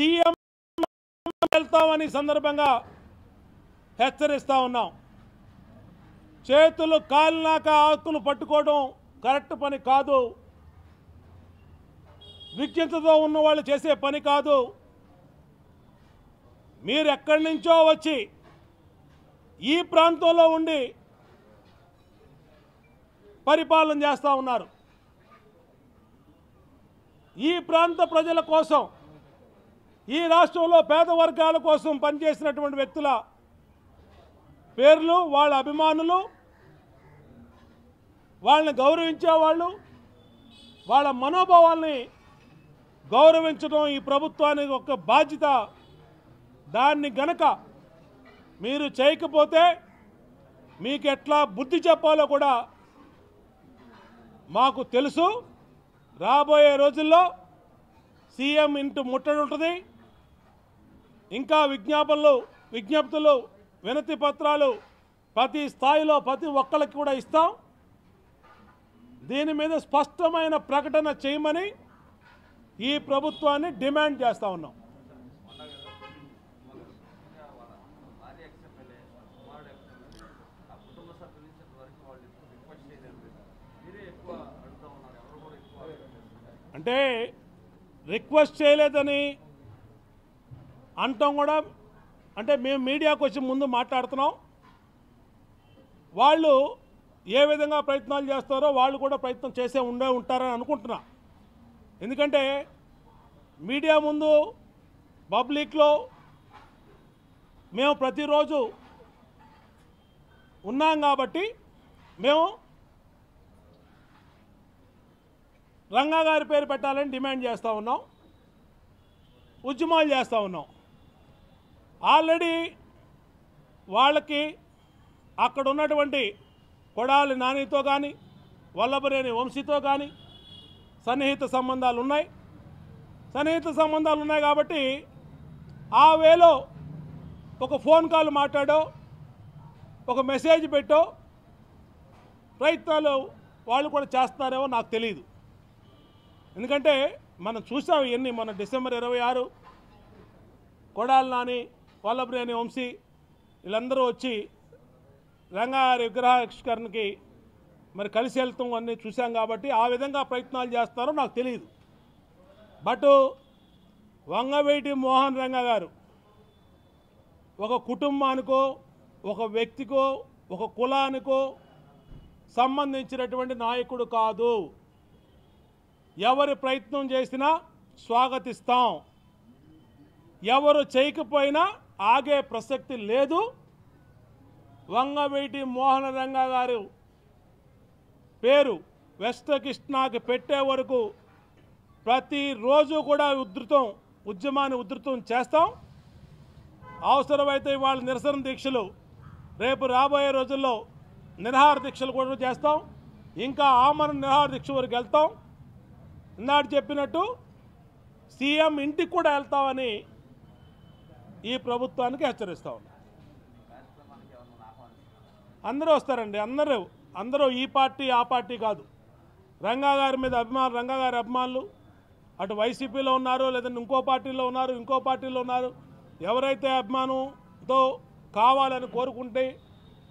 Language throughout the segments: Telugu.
సీఎం వెళ్తామని సందర్భంగా హెచ్చరిస్తా ఉన్నాం. చేతులు కాలినాక ఆకులు పట్టుకోవడం కరెక్ట్ పని కాదు, విజ్ఞతతో ఉన్న వాళ్ళు చేసే పని కాదు. మీరు ఎక్కడి నుంచో వచ్చి ఈ ప్రాంతంలో ఉండి పరిపాలన చేస్తూ ఉన్నారు. ఈ ప్రాంత ప్రజల కోసం, ఈ రాష్ట్రంలో పేద వర్గాల కోసం పనిచేసినటువంటి వ్యక్తుల పేర్లు, వాళ్ళ అభిమానులు, వాళ్ళని గౌరవించేవాళ్ళు, వాళ్ళ మనోభావాల్ని గౌరవించడం ఈ ప్రభుత్వానికి ఒక బాధ్యత. దాన్ని గనక మీరు చేయకపోతే మీకు ఎట్లా బుద్ధి చెప్పాలో కూడా మాకు తెలుసు. రాబోయే రోజుల్లో సీఎం ఇంటి ముట్టడి ఉంటుంది, ఇంకా విజ్ఞప్తులు, వినతి పత్రాలు ప్రతి స్థాయిలో ప్రతి ఒక్కరికి కూడా ఇస్తాం. దీని మీద స్పష్టమైన ప్రకటన చేయమని ఈ ప్రభుత్వాన్ని డిమాండ్ చేస్తూ ఉన్నాం. అంటే రిక్వెస్ట్ చేయలేదని అంటాం కూడా, అంటే మేము మీడియాకు వచ్చి ముందు మాట్లాడుతున్నాం. వాళ్ళు ఏ విధంగా ప్రయత్నాలు చేస్తారో వాళ్ళు కూడా ప్రయత్నం చేసే ఉంటారని అనుకుంటున్నా. ఎందుకంటే మీడియా ముందు పబ్లిక్లో మేము ప్రతిరోజు ఉన్నాం కాబట్టి మేము రంగా గారి పేరు పెట్టాలని డిమాండ్ చేస్తూ ఉన్నాం, ఉద్యమాలు చేస్తూ ఉన్నాం. ఆల్రెడీ వాళ్ళకి అక్కడ ఉన్నటువంటి కొడాలి నానితో కానీ వల్లభనేని వంశీతో కానీ సన్నిహిత సంబంధాలు ఉన్నాయి కాబట్టి ఆ వేలో ఒక ఫోన్ కాల్ మాట్లాడో, ఒక మెసేజ్ పెట్టో ప్రయత్నాలు వాళ్ళు కూడా చేస్తారేమో నాకు తెలియదు. ఎందుకంటే మనం చూసాం ఇవన్నీ. మన డిసెంబర్ 26 కొడాలి నాని, వల్లభనేని వంశీ వీళ్ళందరూ వచ్చి రంగారి విగ్రహావిష్కరణకి మరి కలిసి వెళ్తాం అన్నీ చూసాం. కాబట్టి ఆ విధంగా ప్రయత్నాలు చేస్తారో నాకు తెలియదు. బట్ వంగవీటి మోహన్ రంగా గారు ఒక కుటుంబానికో, ఒక వ్యక్తికో, ఒక కులానికో సంబంధించినటువంటి నాయకుడు కాదు. ఎవరు ప్రయత్నం చేసినా స్వాగతిస్తాం, ఎవరు చేయకపోయినా ఆగే ప్రసక్తి లేదు. వంగవీటి మోహన రంగా గారు పేరు వెస్ట్ కృష్ణాకి పెట్టే వరకు ప్రతిరోజు కూడా ఉద్యమాన్ని ఉధృతం చేస్తాం. అవసరమైతే వాళ్ళ నిరసన దీక్షలు, రేపు రాబోయే రోజుల్లో నిరాహార దీక్షలు కూడా చేస్తాం. ఇంకా ఆమరణ నిరాహార దీక్ష వరకు వెళ్తాం. ఇందాక చెప్పినట్టు సీఎం ఇంటికి కూడా వెళ్తామని ఈ ప్రభుత్వానికి హెచ్చరిస్తా ఉన్నాం. అందరూ వస్తారండి, అందరూ ఈ పార్టీ ఆ పార్టీ కాదు. రంగా గారి మీద అభిమానులు, రంగా గారి అభిమానులు అటు వైసీపీలో ఉన్నారు, లేదంటే ఇంకో పార్టీలో ఉన్నారు. ఎవరైతే అభిమానంతో కావాలని కోరుకుంటే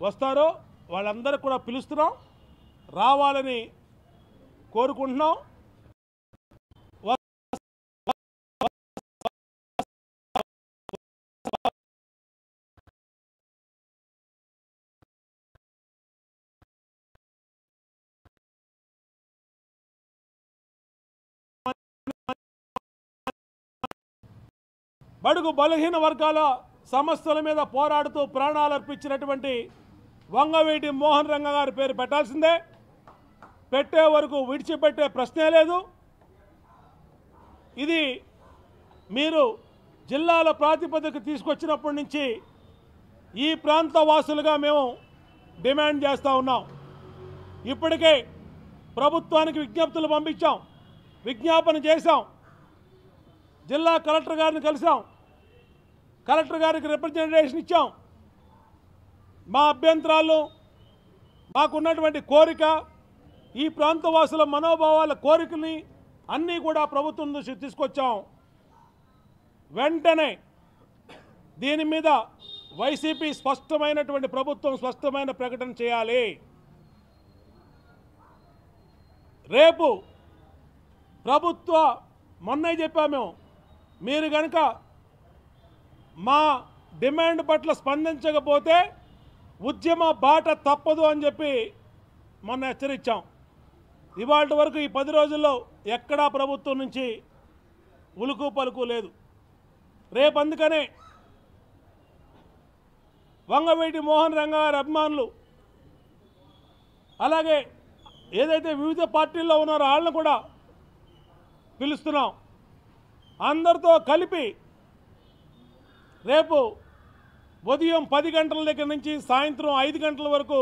వస్తారో వాళ్ళందరూ కూడా పిలుస్తున్నాం, రావాలని కోరుకుంటున్నాం. బడుగు బలహీన వర్గాల సమస్యల మీద పోరాడుతూ ప్రాణాలు అర్పించినటువంటి వంగవీటి మోహన్ రంగా గారి పేరు పెట్టాల్సిందే. పెట్టే వరకు విడిచిపెట్టే ప్రశ్నే లేదు. ఇది మీరు జిల్లాల ప్రాతిపదిక తీసుకొచ్చినప్పటి నుంచి ఈ ప్రాంత వాసులుగా మేము డిమాండ్ చేస్తూ ఉన్నాం. ఇప్పటికే ప్రభుత్వానికి విజ్ఞప్తులు పంపించాం, విజ్ఞాపన చేశాం, జిల్లా కలెక్టర్ గారిని కలిసాం, కలెక్టర్ గారికి రిప్రజెంటేషన్ ఇచ్చాం. మా అభ్యంతరాలు, మాకున్నటువంటి కోరిక, ఈ ప్రాంతవాసుల మనోభావాల కోరికని అన్నీ కూడా ప్రభుత్వం దృష్టికి తీసుకొచ్చాం. వెంటనే దీని మీద వైసీపీ స్పష్టమైనటువంటి ప్రభుత్వం స్పష్టమైన ప్రకటన చేయాలి। రేపు ప్రభుత్వ మొన్నే చెప్పాము మీరు గనుక మా డిమాండ్ పట్ల స్పందించకపోతే ఉద్యమ బాట తప్పదు అని చెప్పి మొన్న హెచ్చరించాం। ఇవాల్టి వరకు ఈ 10 రోజుల్లో ఎక్కడా ప్రభుత్వం నుంచి ఉలుకు పలుకు లేదు। రేపు అందుకనే వంగవీటి మోహన్ రంగారు అభిమానులు అలాగే ఏదైతే వివిధ పార్టీల్లో ఉన్నారో వాళ్ళని కూడా పిలుస్తున్నాం। అందరితో కలిపి రేపు ఉదయం 10 గంటల దగ్గర నుంచి సాయంత్రం 5 గంటల వరకు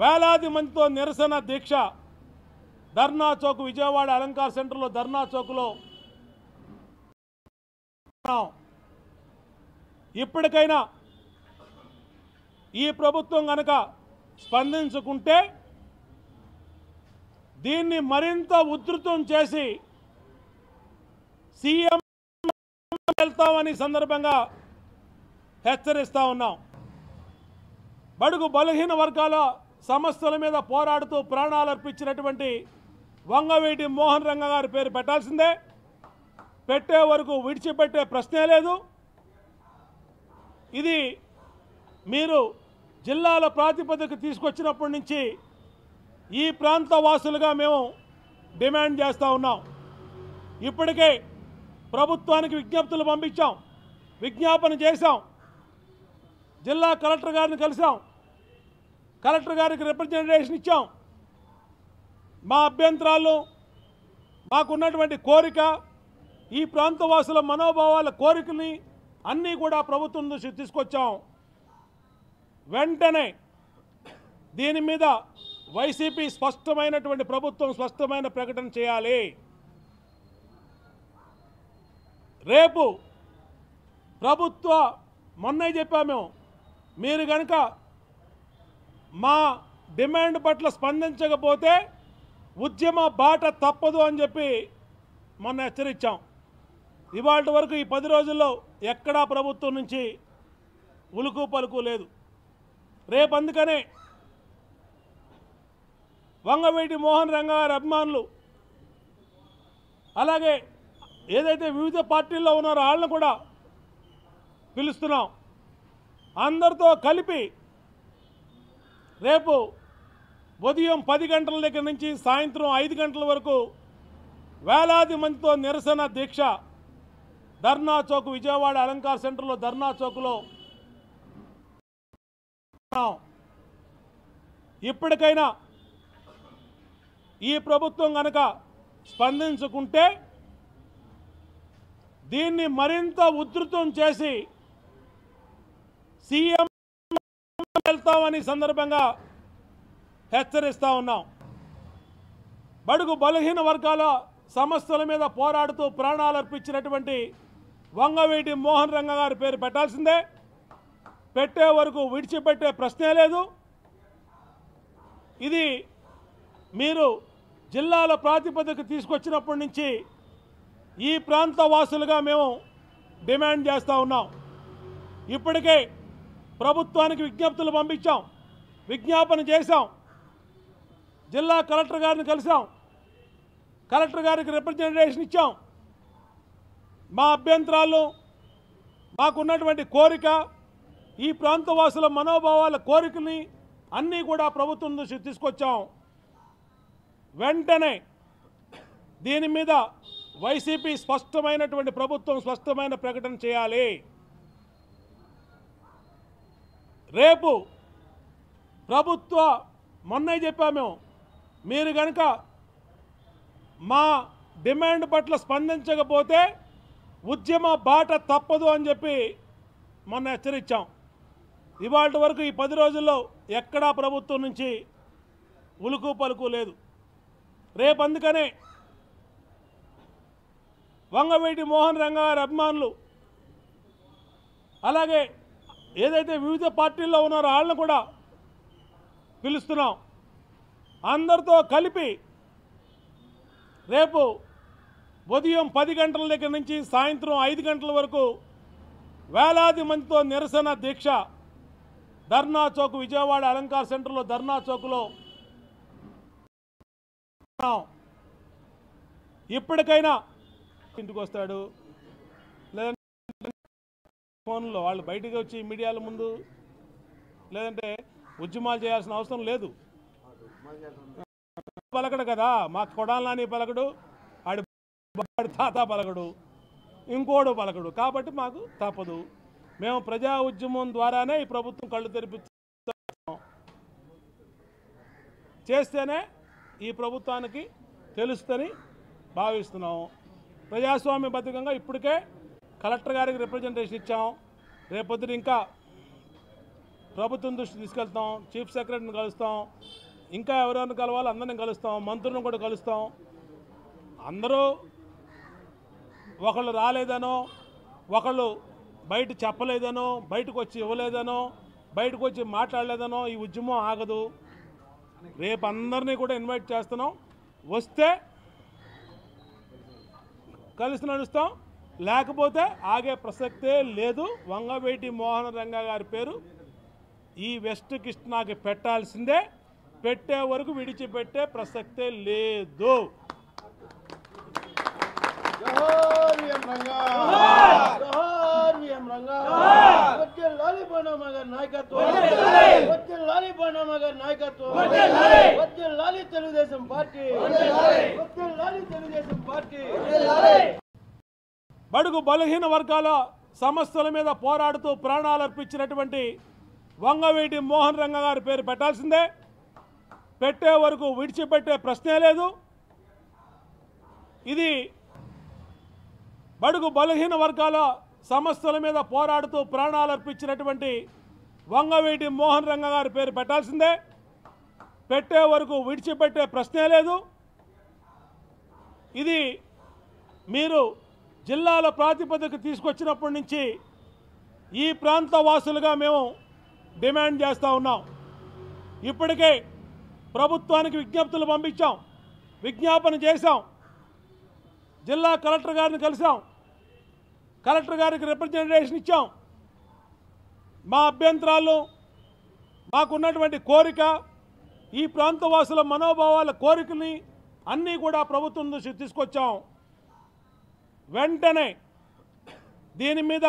వేలాది మందితో నిరసన దీక్ష ధర్నా చౌక్ విజయవాడ అలంకార్ సెంటర్లో ధర్నా చౌక్లో ఇప్పటికైనా ఈ ప్రభుత్వం గనక స్పందించుకుంటే దీన్ని మరింత ఉధృతం చేసి సీఎం వెళ్తామని సందర్భంగా హెచ్చరిస్తా ఉన్నాం। బడుగు బలహీన వర్గాల సమస్యల మీద పోరాడుతూ ప్రాణాలు అర్పించినటువంటి వంగవీటి మోహన్ రంగ గారి పేరు పెట్టాల్సిందే, పెట్టే వరకు విడిచిపెట్టే ప్రశ్నే లేదు। ఇది మీరు జిల్లాల ప్రాతిపదిక తీసుకొచ్చినప్పటి నుంచి ఈ ప్రాంత వాసులుగా మేము డిమాండ్ చేస్తూ ఉన్నాం। ఇప్పటికే ప్రభుత్వానికి విజ్ఞప్తులు పంపించాం, విజ్ఞాపన చేశాం, జిల్లా కలెక్టర్ గారిని కలిసాం, కలెక్టర్ గారికి రిప్రజెంటేషన్ ఇచ్చాం। మా అభ్యంతరాలు, మాకున్నటువంటి కోరిక, ఈ ప్రాంత వాసుల మనోభావాల కోరికని అన్నీ కూడా ప్రభుత్వం నుంచి తీసుకొచ్చాం। వెంటనే దీని మీద వైసీపీ స్పష్టమైనటువంటి ప్రభుత్వం స్పష్టమైన ప్రకటన చేయాలి। రేపు ప్రభుత్వ మొన్నే చెప్పాము మీరు గనక మా డిమాండ్ పట్ల స్పందించకపోతే ఉద్యమ బాట తప్పదు అని చెప్పి మొన్న హెచ్చరించాం। ఇవాల్టి వరకు ఈ 10 రోజుల్లో ఎక్కడా ప్రభుత్వం నుంచి ఉలుకు పలుకు లేదు। రేపు అందుకనే వంగవీటి మోహన్ రంగారు అభిమానులు అలాగే ఏదైతే వివిధ పార్టీల్లో ఉన్నారో వాళ్ళని కూడా పిలుస్తున్నాం। అందరితో కలిపి రేపు ఉదయం 10 గంటల దగ్గర నుంచి సాయంత్రం 5 గంటల వరకు వేలాది మందితో నిరసన దీక్ష ధర్నా చౌక్ విజయవాడ అలంకార్ సెంటర్లో ధర్నా చౌక్లో ఇప్పటికైనా ఈ ప్రభుత్వం గనక స్పందించుకుంటే దీన్ని మరింత ఉధృతం చేసి సీఎం వెళ్తామని సందర్భంగా హెచ్చరిస్తూ ఉన్నాం। బడుగు బలహీన వర్గాల సమస్యల మీద పోరాడుతూ ప్రాణాలు అర్పించినటువంటి వంగవీటి మోహన్ రంగ గారి పేరు పెట్టాల్సిందే, పెట్టే వరకు విడిచిపెట్టే ప్రశ్నే లేదు। ఇది మీరు జిల్లాల ప్రాతిపదిక తీసుకొచ్చినప్పటి నుంచి ఈ ప్రాంత వాసులుగా మేము డిమాండ్ చేస్తూ ఉన్నాం। ఇప్పటికే ప్రభుత్వానికి విజ్ఞప్తులు పంపించాం, విజ్ఞాపన చేశాం, జిల్లా కలెక్టర్ గారిని కలిసాం, కలెక్టర్ గారికి రిప్రజెంటేషన్ ఇచ్చాం। మా అభ్యంతరాలు, మాకున్నటువంటి కోరిక, ఈ ప్రాంత వాసుల మనోభావాల కోరికని అన్నీ కూడా ప్రభుత్వం నుంచి తీసుకొచ్చాం। వెంటనే దీని మీద వైసీపీ స్పష్టమైనటువంటి ప్రభుత్వం స్పష్టమైన ప్రకటన చేయాలి। రేపు ప్రభుత్వ మొన్నే చెప్పాము మీరు గనక మా డిమాండ్ పట్ల స్పందించకపోతే ఉద్యమ బాట తప్పదు అని చెప్పి మొన్న హెచ్చరించాం। ఇవాల్టి వరకు ఈ 10 రోజుల్లో ఎక్కడా ప్రభుత్వం నుంచి ఉలుకు పలుకు లేదు। రేపు అందుకనే వంగవీటి మోహన్ రంగారు అభిమానులు అలాగే ఏదైతే వివిధ పార్టీల్లో ఉన్నారో వాళ్ళని కూడా పిలుస్తున్నాం। అందరితో కలిపి రేపు ఉదయం 10 గంటల దగ్గర నుంచి సాయంత్రం 5 గంటల వరకు వేలాది మందితో నిరసన దీక్ష ధర్నా చౌక్ విజయవాడ అలంకార్ సెంటర్లో ధర్నా చౌక్లో ఇప్పటికైనా ఇంటికి వస్తాడు లేదంటే ఫోన్లో వాళ్ళు బయటికి వచ్చి మీడియాల ముందు లేదంటే ఉద్యమాలు చేయాల్సిన అవసరం లేదు పలకడు కదా మా కొడాలని పలకడు ఆడి తాత పలకడు ఇంకోడు పలకడు కాబట్టి మాకు తప్పదు మేము ప్రజా ఉద్యమం ద్వారానే ఈ ప్రభుత్వం కళ్ళు తెరిపిస్తాం చేస్తేనే ఈ ప్రభుత్వానికి తెలుస్తని భావిస్తున్నాం ప్రజాస్వామ్యబద్ధంగా ఇప్పటికే కలెక్టర్ గారికి రిప్రజెంటేషన్ ఇచ్చాం రేపొద్దున ఇంకా ప్రభుత్వం దృష్టి తీసుకెళ్తాం చీఫ్ సెక్రటరీని కలుస్తాం ఇంకా ఎవరెవరిని కలవాలో అందరిని కలుస్తాం మంత్రులను కూడా కలుస్తాం అందరూ ఒకళ్ళు రాలేదనో ఒకళ్ళు బయట చెప్పలేదనో బయటకు వచ్చి ఇవ్వలేదనో బయటకు వచ్చి మాట్లాడలేదనో ఈ ఉద్యమం ఆగదు రేపు అందరినీ కూడా ఇన్వైట్ చేస్తున్నాం వస్తే కలిసి నడుస్తాం లేకపోతే ఆగే ప్రసక్తే లేదు వంగవేటి మోహన రంగా గారి పేరు ఈ వెస్ట్ కృష్ణాకి పెట్టాల్సిందే పెట్టే వరకు విడిచిపెట్టే ప్రసక్తే లేదు బడుగు బలహీన వర్గాల సమస్యల మీద పోరాడుతూ ప్రాణాలు అర్పించినటువంటి వంగవీటి మోహన్ రంగా గారి పేరు పెట్టాల్సిందే పెట్టే వరకు విడిచిపెట్టే ప్రశ్నే లేదు ఇది బడుగు బలహీన వర్గాల సమస్యల మీద పోరాడుతూ ప్రాణాలు అర్పించినటువంటి వంగవీటి మోహన్ రంగా గారి పేరు పెట్టాల్సిందే పెట్టే వరకు విడిచిపెట్టే ప్రశ్నే లేదు ఇది మీరు జిల్లాల ప్రాతిపదిక తీసుకొచ్చినప్పటి నుంచి ఈ ప్రాంత వాసులుగా మేము డిమాండ్ చేస్తూ ఉన్నాం ఇప్పటికే ప్రభుత్వానికి విజ్ఞప్తులు పంపించాం విజ్ఞాపన చేశాం జిల్లా కలెక్టర్ గారిని కలిసాం కలెక్టర్ గారికి రిప్రజెంటేషన్ ఇచ్చాం మా అభ్యంతరాలు మాకున్నటువంటి కోరిక ఈ ప్రాంతవాసుల మనోభావాల కోరికని అన్నీ కూడా ప్రభుత్వం దృష్టి తీసుకొచ్చాం వెంటనే దీని మీద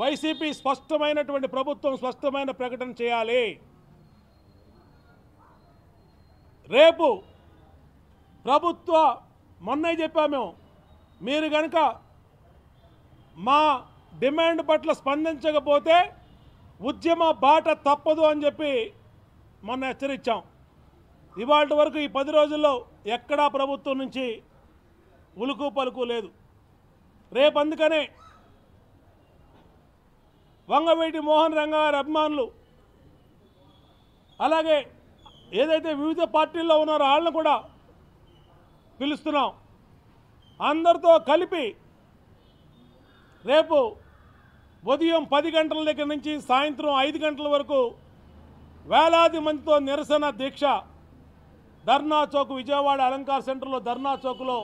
వైసీపీ స్పష్టమైనటువంటి ప్రభుత్వం స్పష్టమైన ప్రకటన చేయాలి రేపు ప్రభుత్వ మొన్నే చెప్పాము మీరు కనుక మా డిమాండ్ పట్ల స్పందించకపోతే ఉద్యమ బాట తప్పదు అని చెప్పి మొన్న హెచ్చరించాం ఇవాళ వరకు ఈ 10 రోజుల్లో ఎక్కడా ప్రభుత్వం నుంచి ఉలుకు పలుకు లేదు రేపు అందుకనే వంగవీటి మోహన్ రంగా గారి అభిమానులు అలాగే ఏదైతే వివిధ పార్టీల్లో ఉన్నారో వాళ్ళని కూడా పిలుస్తున్నాం అందరితో కలిపి రేపు ఉదయం 10 గంటల దగ్గర నుంచి సాయంత్రం 5 గంటల వరకు వేలాది మందితో నిరసన దీక్ష ధర్నా చౌక్ విజయవాడ అలంకార్ సెంటర్లో ధర్నా చౌక్లో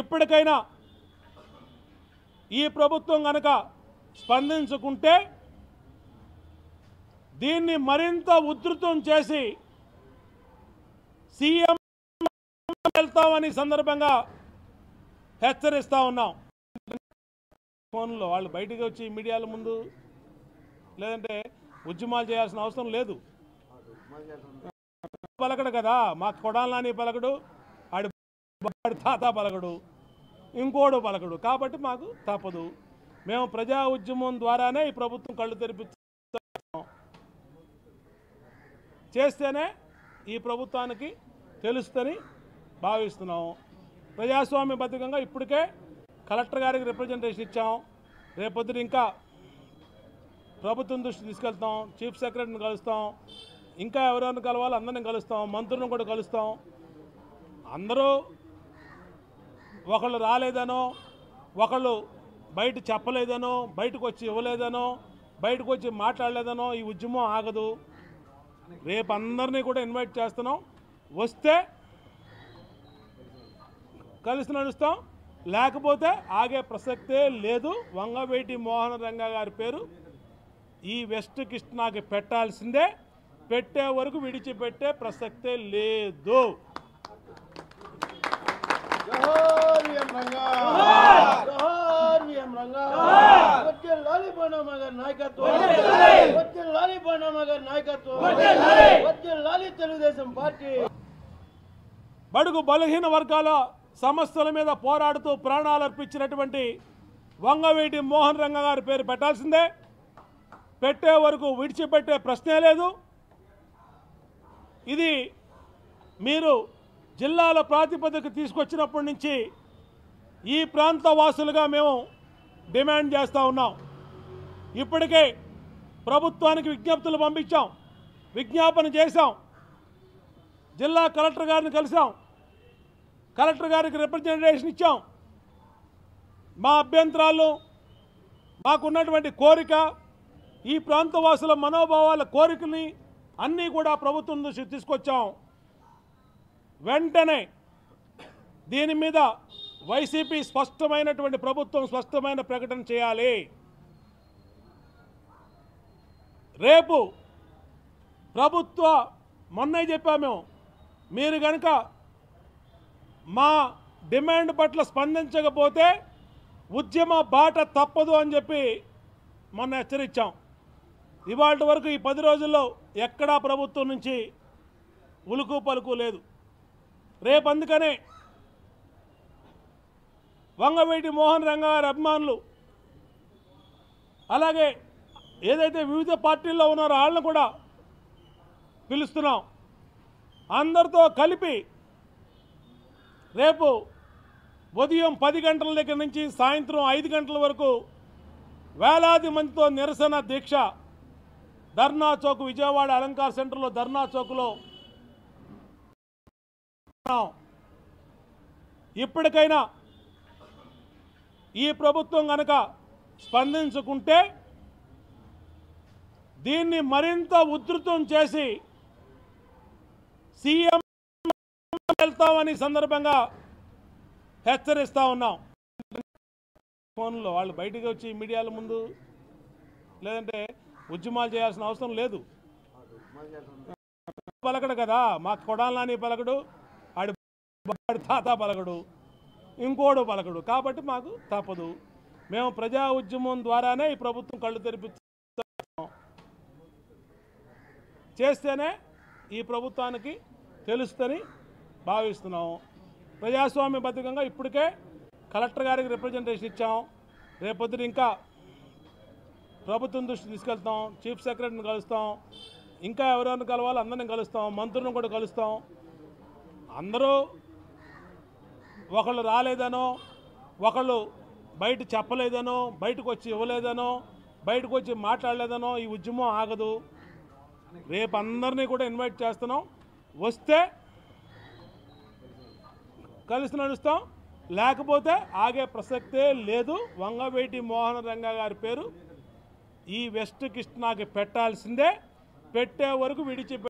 ఇప్పటికైనా ఈ ప్రభుత్వం కనుక స్పందించుకుంటే దీన్ని మరింత ఉధృతం చేసి సీఎం వెళ్తామని సందర్భంగా హెచ్చరిస్తూ ఉన్నాం ఫోన్లో వాళ్ళు బయటికి వచ్చి మీడియాల ముందు లేదంటే ఉద్యమాలు చేయాల్సిన అవసరం లేదు పలకడు కదా మా కొడాలని పలకడు ఆడి తాత పలకడు ఇంకోడు పలకడు కాబట్టి మాకు తప్పదు మేము ప్రజా ఉద్యమం ద్వారానే ఈ ప్రభుత్వం కళ్ళు తెరిపిస్తాం చేస్తేనే ఈ ప్రభుత్వానికి తెలుస్తని భావిస్తున్నాం ప్రజాస్వామ్యబద్ధంగా ఇప్పటికే కలెక్టర్ గారికి రిప్రజెంటేషన్ ఇచ్చాం రేపొద్దున ఇంకా ప్రభుత్వం దృష్టి తీసుకెళ్తాం చీఫ్ సెక్రటరీని కలుస్తాం ఇంకా ఎవరెవరిని కలవాలో అందరిని కలుస్తాం మంత్రులను కూడా కలుస్తాం అందరూ ఒకళ్ళు రాలేదనో ఒకళ్ళు బయట చెప్పలేదనో బయటకు వచ్చి ఇవ్వలేదనో బయటకు వచ్చి మాట్లాడలేదనో ఈ ఉద్యమం ఆగదు రేపు అందరినీ కూడా ఇన్వైట్ చేస్తున్నాం వస్తే कलुस्तां लेकपोते आगे प्रसक्ते लेदु वंगवेटी मोहन रंगा गारी पेरु ई वेस्ट कृष्णाकी पेट्टाल्सिंदे పెట్టే వరకు విడిచిపెట్టే ప్రసక్తే లేదు జోహార్ విఎం రంగా జోహార్ విఎం రంగా కొట్టే లాలి బణమగర్ నాయకత్వం వర్ధిల్లాలి కొట్టే లాలి బణమగర్ నాయకత్వం వర్ధిల్లాలి వర్ధిల్లాలి తెలుగుదేశం పార్టీ బడుగు బలహీన వర్గాల సమస్యల మీద పోరాడుతూ ప్రాణాలు అర్పించినటువంటి వంగవీటి మోహన్ రంగా గారి పేరు పెట్టాల్సిందే పెట్టే వరకు విడిచిపెట్టే ప్రశ్నే లేదు ఇది మీరు జిల్లాల ప్రాతిపదికన తీసుకొచ్చినప్పటి నుంచి ఈ ప్రాంత వాసులుగా మేము డిమాండ్ చేస్తా ఉన్నాం ఇప్పటికే ప్రభుత్వానికి విజ్ఞప్తులు పంపించాం విజ్ఞాపన చేశాం జిల్లా కలెక్టర్ గారిని కలిసాం కలెక్టర్ గారికి రిప్రజెంటేషన్ ఇచ్చాం మా అభ్యంతరాలు మాకున్నటువంటి కోరిక ఈ ప్రాంత వాసుల మనోభావాల కోరికని అన్నీ కూడా ప్రభుత్వం నుంచి తీసుకొచ్చాం వెంటనే దీని మీద వైసీపీ స్పష్టమైనటువంటి ప్రభుత్వం స్పష్టమైన ప్రకటన చేయాలి రేపు ప్రభుత్వ మొన్నే చెప్పాము మీరు గనుక మా డిమాండ్ పట్ల స్పందించకపోతే ఉద్యమ బాట తప్పదు అని చెప్పి మొన్న హెచ్చరించాం ఇవాల్టి వరకు ఈ 10 రోజుల్లో ఎక్కడా ప్రభుత్వం నుంచి ఉలుకు పలుకు లేదు రేపు అందుకనే వంగవీటి మోహన్ రంగా గారి అభిమానులు అలాగే ఏదైతే వివిధ పార్టీల్లో ఉన్నారో వాళ్ళని కూడా పిలుస్తున్నాం అందరితో కలిపి రేపు ఉదయం 10 గంటల దగ్గర నుంచి సాయంత్రం 5 గంటల వరకు వేలాది మందితో నిరసన దీక్ష धर्ना चौक विजयवाड़ अलंकार सेंटर धर्ना चौक इप्पटिकैना ई प्रभुत्वं गनक स्पंदिंचुकुंटे दीन्नि मरिंत उद्धृतं चेसी सीएम వెళ్తామని సందర్భంగా హెచ్చరిస్తా ఉన్నాం ఫోన్లో వాళ్ళు బయటికి వచ్చి మీడియాల ముందు లేదంటే ఉజ్జమాల్ చేయాల్సిన అవసరం లేదు పలకడు కదా మా కొడాలని పలకడు ఆడి తాత పలకడు ఇంకోడు పలకడు కాబట్టి మాకు తప్పదు మేము ప్రజా ఉద్యమం ద్వారానే ఈ ప్రభుత్వం కళ్ళు తెరిపిస్తాం చేస్తేనే ఈ ప్రభుత్వానికి తెలుస్తని భావిస్తున్నాం ప్రజాస్వామ్య బద్ధికంగా ఇప్పటికే కలెక్టర్ గారికి రిప్రజెంటేషన్ ఇచ్చాం రేపొద్దు ఇంకా ప్రభుత్వం దృష్టికి తీసుకెళ్తాం చీఫ్ సెక్రటరీని కలుస్తాం ఇంకా ఎవరెవరిని కలవాలో అందరిని కలుస్తాం మంత్రులను కూడా కలుస్తాం అందరూ ఒకళ్ళు రాలేదనో ఒకళ్ళు బయట చెప్పలేదనో బయటకు వచ్చి ఇవ్వలేదనో బయటకు వచ్చి మాట్లాడలేదనో ఈ ఉద్యమం ఆగదు రేపు అందరినీ కూడా ఇన్వైట్ చేస్తున్నాం వస్తే కలిసి నడుస్తాం లేకపోతే ఆగే ప్రసక్తే లేదు వంగవీటి మోహన్ రంగా గారి పేరు ఈ వెస్ట్ కృష్ణాకి పెట్టాల్సిందే పెట్టే వరకు విడిచిపెట్టే